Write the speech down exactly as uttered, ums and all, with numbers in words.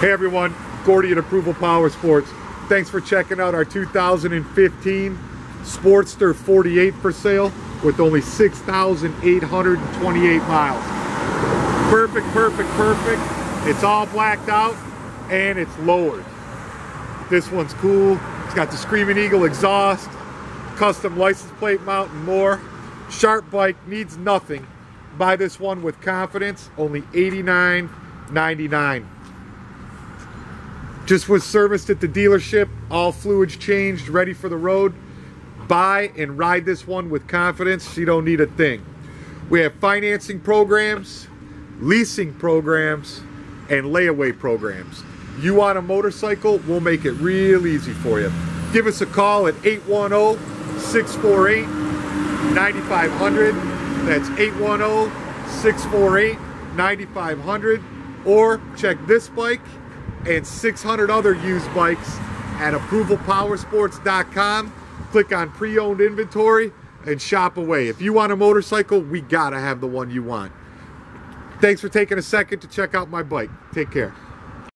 Hey everyone, Gordy at Approval Power Sports. Thanks for checking out our two thousand fifteen Sportster forty-eight for sale with only six thousand eight hundred twenty-eight miles. Perfect, perfect, perfect. It's all blacked out and it's lowered. This one's cool. It's got the Screaming Eagle exhaust, custom license plate mount and more. Sharp bike, needs nothing. Buy this one with confidence, only eighty-nine ninety-nine. Just was serviced at the dealership, all fluids changed, ready for the road. Buy and ride this one with confidence, you don't need a thing. We have financing programs, leasing programs, and layaway programs. You want a motorcycle, we'll make it real easy for you. Give us a call at eight one zero, six four eight, nine five zero zero, that's eight one zero, six four eight, nine five zero zero, or check this bike and six hundred other used bikes at Approval Powersports dot com. Click on pre-owned inventory and shop away. If you want a motorcycle, we gotta have the one you want. Thanks for taking a second to check out my bike. Take care.